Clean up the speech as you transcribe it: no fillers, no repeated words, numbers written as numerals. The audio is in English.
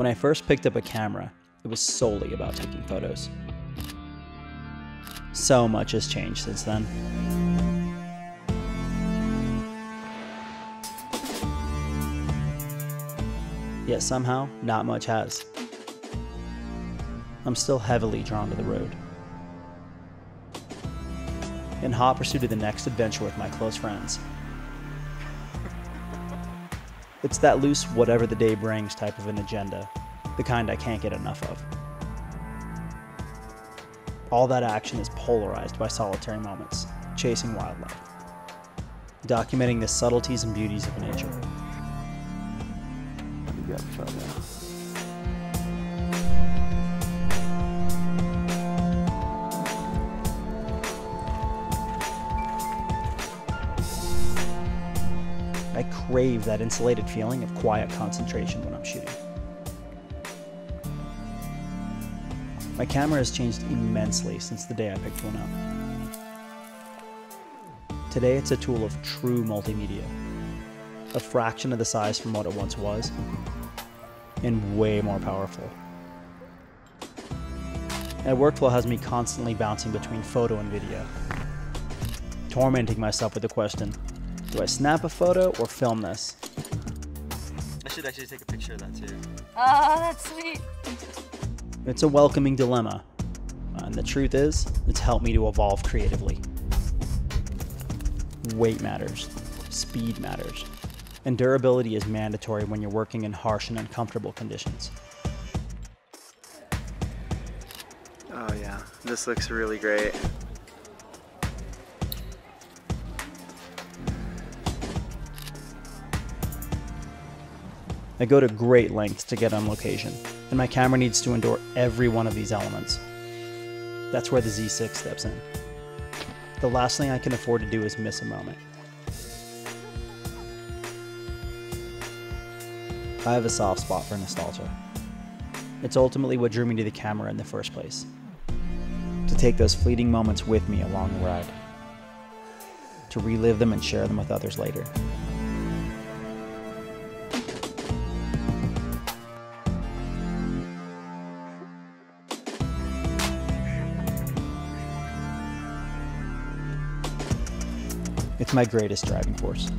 When I first picked up a camera, it was solely about taking photos. So much has changed since then. Yet somehow, not much has. I'm still heavily drawn to the road, in hot pursuit of the next adventure with my close friends. It's that loose, whatever the day brings type of an agenda, the kind I can't get enough of. All that action is polarized by solitary moments, chasing wildlife, documenting the subtleties and beauties of nature. You got the photo. I crave that insulated feeling of quiet concentration when I'm shooting. My camera has changed immensely since the day I picked one up. Today it's a tool of true multimedia, a fraction of the size from what it once was, and way more powerful. My workflow has me constantly bouncing between photo and video, tormenting myself with the question, do I snap a photo or film this? I should actually take a picture of that too. Oh, that's sweet. It's a welcoming dilemma. And the truth is, it's helped me to evolve creatively. Weight matters. Speed matters. And durability is mandatory when you're working in harsh and uncomfortable conditions. Oh yeah, this looks really great. I go to great lengths to get on location, and my camera needs to endure every one of these elements. That's where the Z6 steps in. The last thing I can afford to do is miss a moment. I have a soft spot for nostalgia. It's ultimately what drew me to the camera in the first place, to take those fleeting moments with me along the ride, to relive them and share them with others later. It's my greatest driving force.